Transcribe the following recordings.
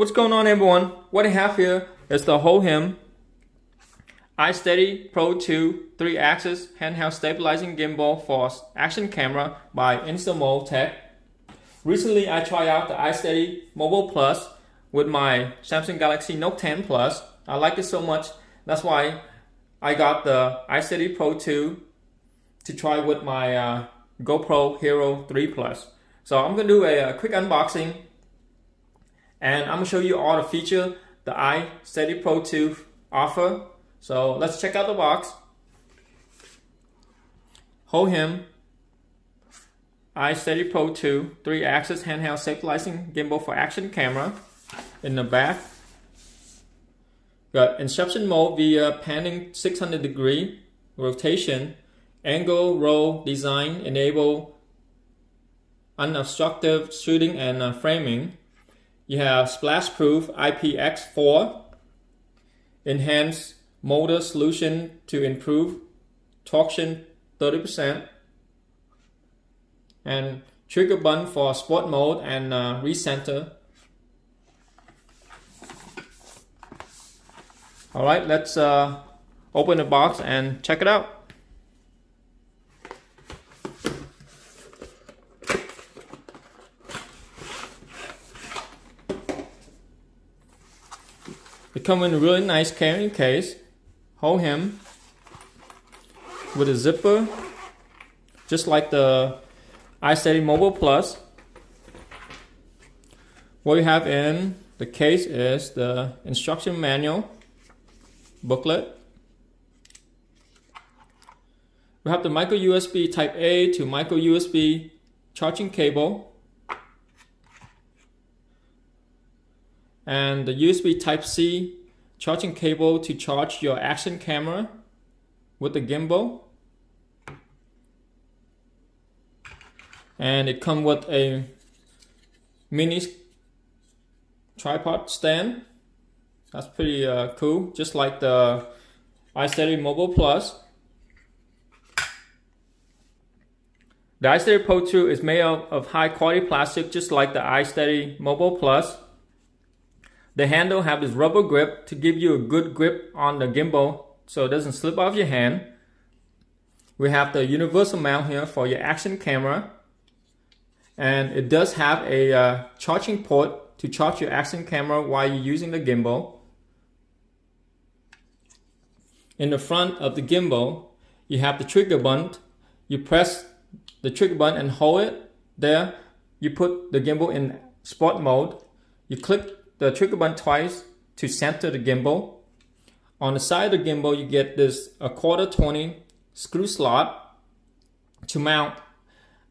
What's going on, everyone? What I have here is the Hohem iSteady Pro 2 3-axis handheld stabilizing gimbal for action camera by Insamov Tech. Recently, I tried out the iSteady Mobile Plus with my Samsung Galaxy Note 10 Plus. I like it so much, that's why I got the iSteady Pro 2 to try with my GoPro Hero 3 Plus. So I'm going to do a quick unboxing, and I'm going to show you all the features the iSteady Pro 2 offer. So let's check out the box. Hohem iSteady Pro 2 3-axis handheld stabilizing gimbal for action camera. In the back, got Inception Mode via panning 600-degree rotation, angle roll design, enable unobstructed shooting and framing. You have splash proof IPX4, enhanced motor solution to improve torsion 30%, and trigger button for sport mode and recenter. Alright, let's open the box and check it out. It comes in a really nice carrying case, Hohem, with a zipper, just like the iSteady Mobile Plus. What you have in the case is the instruction manual booklet. We have the Micro USB Type A to Micro USB charging cable, and the USB Type C charging cable to charge your action camera with the gimbal. And it comes with a mini tripod stand. That's pretty cool, just like the iSteady Mobile Plus. The iSteady Pro 2 is made of high quality plastic, just like the iSteady Mobile Plus. The handle have this rubber grip to give you a good grip on the gimbal so it doesn't slip off your hand. We have the universal mount here for your action camera, and it does have a charging port to charge your action camera while you're using the gimbal. In the front of the gimbal, you have the trigger button. You press the trigger button and hold it there. You put the gimbal in sport mode. You click the trigger button twice to center the gimbal. On the side of the gimbal, you get this ⅓" screw slot to mount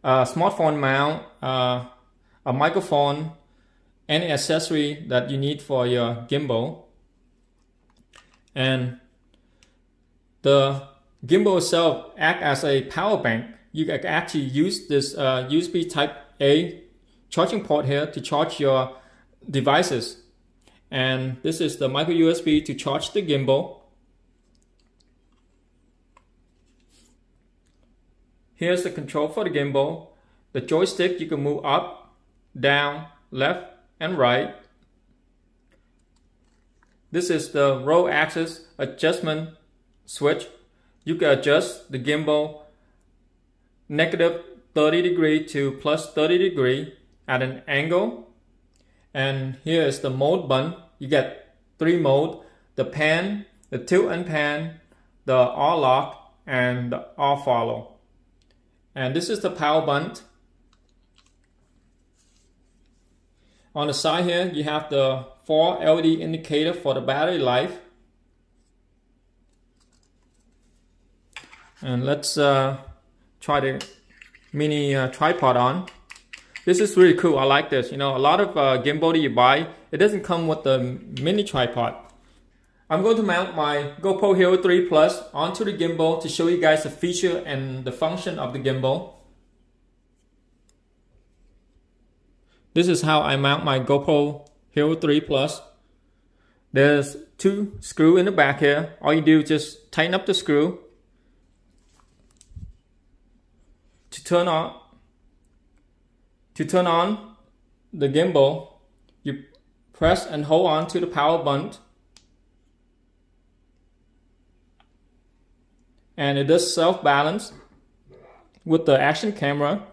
a smartphone mount, a microphone, any accessory that you need for your gimbal. And the gimbal itself acts as a power bank. You can actually use this USB Type A charging port here to charge your devices. And this is the micro USB to charge the gimbal. Here's the control for the gimbal. The joystick, you can move up, down, left, and right. This is the roll axis adjustment switch. You can adjust the gimbal -30° to +30° at an angle. And here is the mode button. You get 3 modes: the pan, the tilt and pan, the all lock, and the all follow. And this is the power button. On the side here, you have the 4 LED indicator for the battery life. And let's try the mini tripod on. This is really cool. I like this. You know, a lot of gimbal that you buy, it doesn't come with the mini tripod. I'm going to mount my GoPro Hero 3 Plus onto the gimbal to show you guys the feature and the function of the gimbal. This is how I mount my GoPro Hero 3 Plus. There's 2 screws in the back here. All you do is just tighten up the screw to turn on the gimbal. You Press and hold on to the power button. And it does self-balance with the action camera.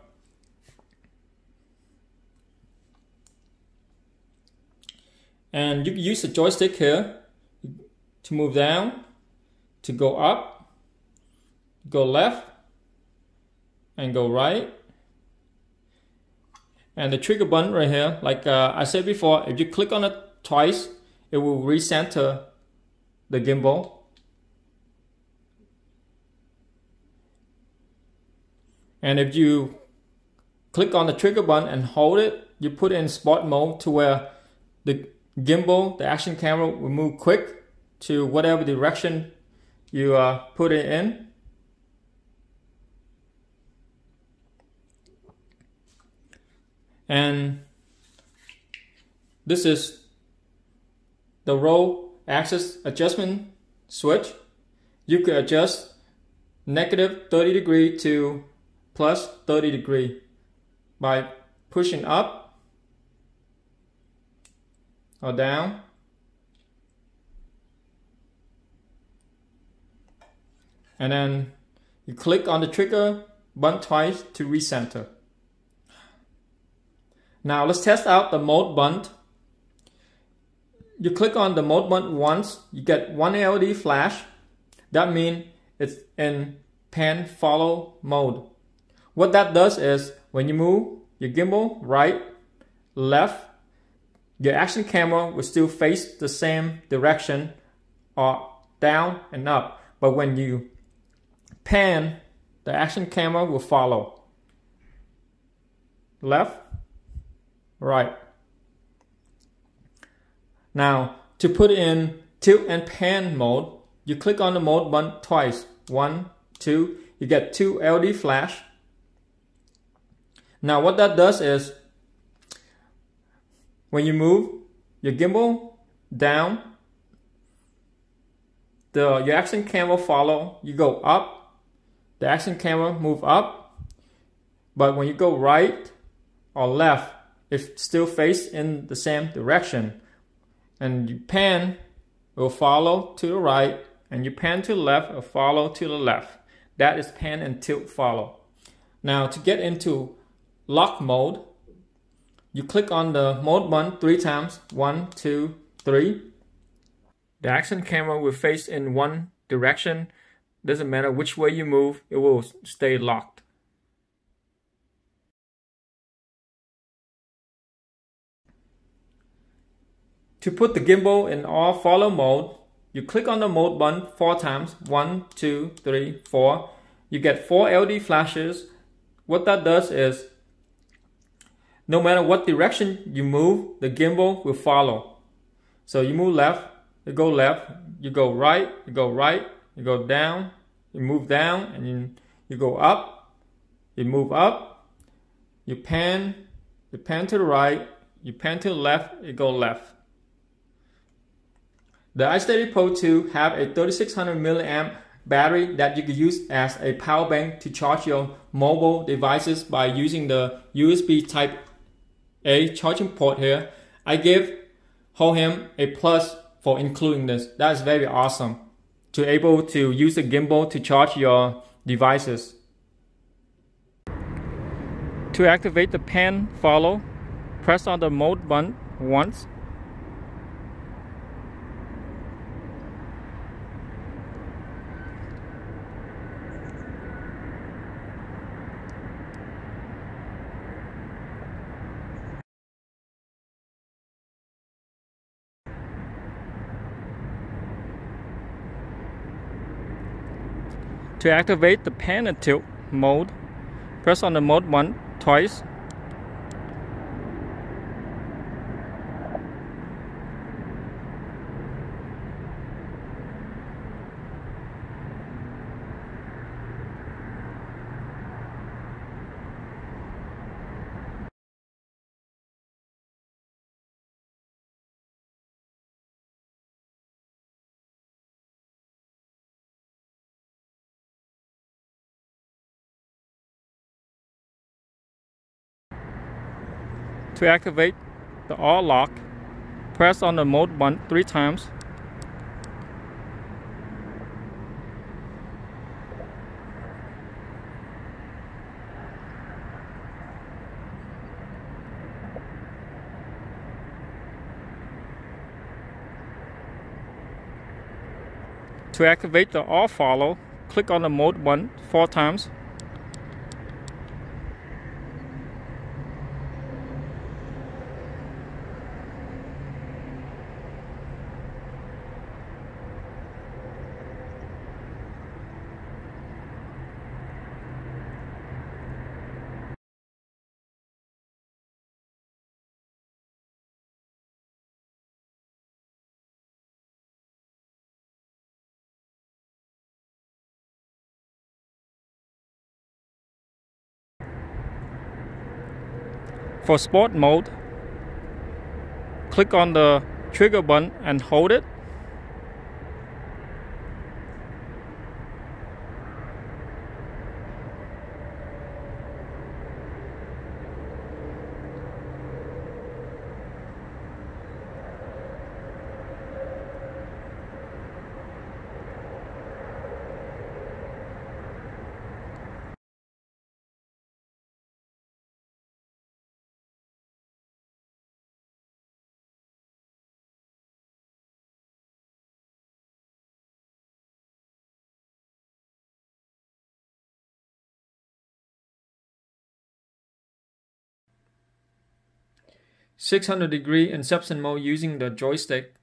And you can use the joystick here to move down, to go up, go left, and go right. And the trigger button right here, like I said before, if you click on it twice, it will recenter the gimbal. And if you click on the trigger button and hold it, you put it in sport mode to where the gimbal, the action camera, will move quick to whatever direction you put it in. And this is the roll axis adjustment switch. You can adjust negative 30 degree to plus 30 degree by pushing up or down. And then you click on the trigger button twice to recenter. Now let's test out the mode button. You click on the mode button once, you get one LED flash. That means it's in pan follow mode. What that does is when you move your gimbal right, left, your action camera will still face the same direction or down and up. But when you pan, the action camera will follow. Left. Right. Now to put in tilt and pan mode, you click on the mode button twice. 1, 2, you get 2 LED flash. Now what that does is when you move your gimbal down, your action camera follow. You go up, the action camera move up. But when you go right or left, it still face in the same direction. And you pan, will follow to the right, and you pan to the left, will follow to the left. That is pan and tilt follow. Now to get into lock mode, you click on the mode button 3 times. 1, 2, 3. The action camera will face in one direction. Doesn't matter which way you move, it will stay locked. To put the gimbal in all follow mode, you click on the mode button 4 times. 1, 2, 3, 4. You get 4 LED flashes. What that does is, no matter what direction you move, the gimbal will follow. So you move left, you go right, you go right, you go down, you move down, and you go up, you move up, you pan to the right, you pan to the left, you go left. The iSteady Pro 2 have a 3600 mAh battery that you can use as a power bank to charge your mobile devices by using the USB Type A charging port here. I give Hohem a plus for including this. That is very awesome to able to use the gimbal to charge your devices. To activate the pan follow, press on the mode button once. To activate the pan and tilt mode, press on the mode button twice. To activate the all lock, Press on the mode button 3 times. To activate the All Follow, click on the mode button 4 times. For sport mode, click on the trigger button and hold it. .600-degree Inception mode using the joystick.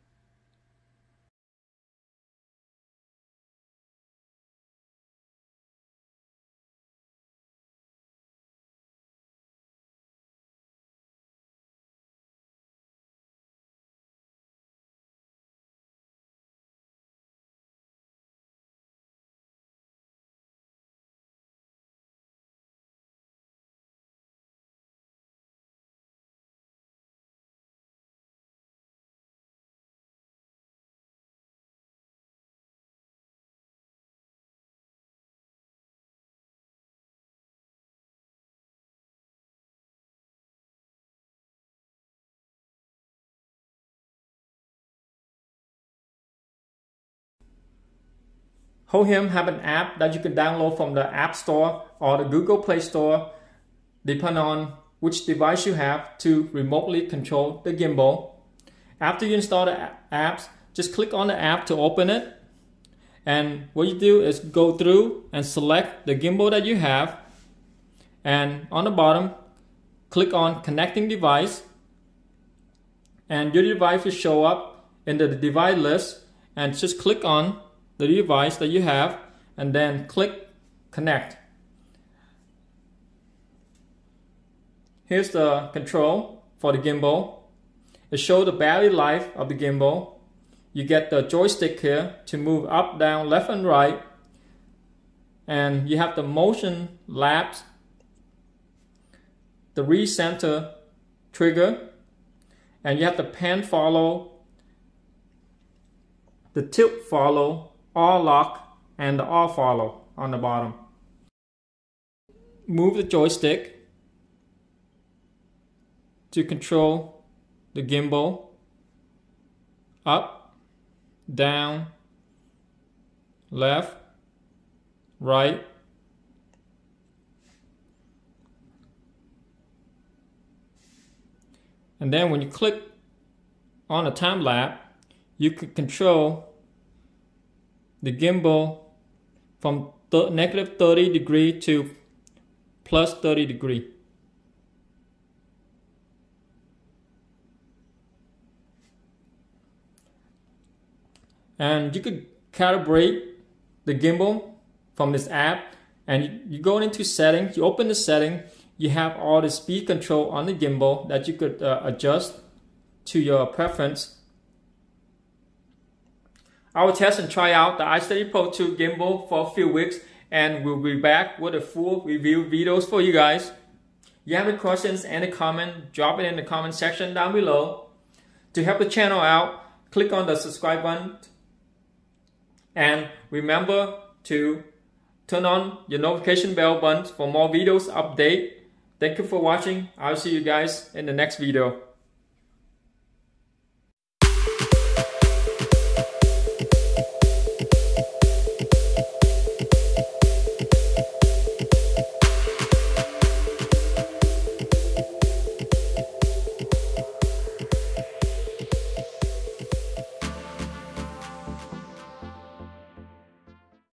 Hohem have an app that you can download from the App Store or the Google Play Store, depending on which device you have, to remotely control the gimbal. After you install the apps, just click on the app to open it. And what you do is go through and select the gimbal that you have. And on the bottom, click on Connecting Device. And your device will show up in the device list. And just click on the device that you have and then click connect. Here's the control for the gimbal. It shows the battery life of the gimbal. You get the joystick here to move up, down, left and right, and you have the motion lapse, the recenter trigger, and you have the pan follow, the tilt follow, all lock, and the all follow on the bottom. Move the joystick to control the gimbal up, down, left, right. And then when you click on a time lapse, you can control the gimbal from -30 degree to +30 degree. And you could calibrate the gimbal from this app, and you go into settings, you open the setting, you have all the speed control on the gimbal that you could adjust to your preference. I will test and try out the iSteady Pro 2 gimbal for a few weeks, and we'll be back with a full review videos for you guys. You have any questions and a comment, drop it in the comment section down below. To help the channel out, click on the subscribe button and remember to turn on your notification bell button for more videos update. Thank you for watching. I'll see you guys in the next video.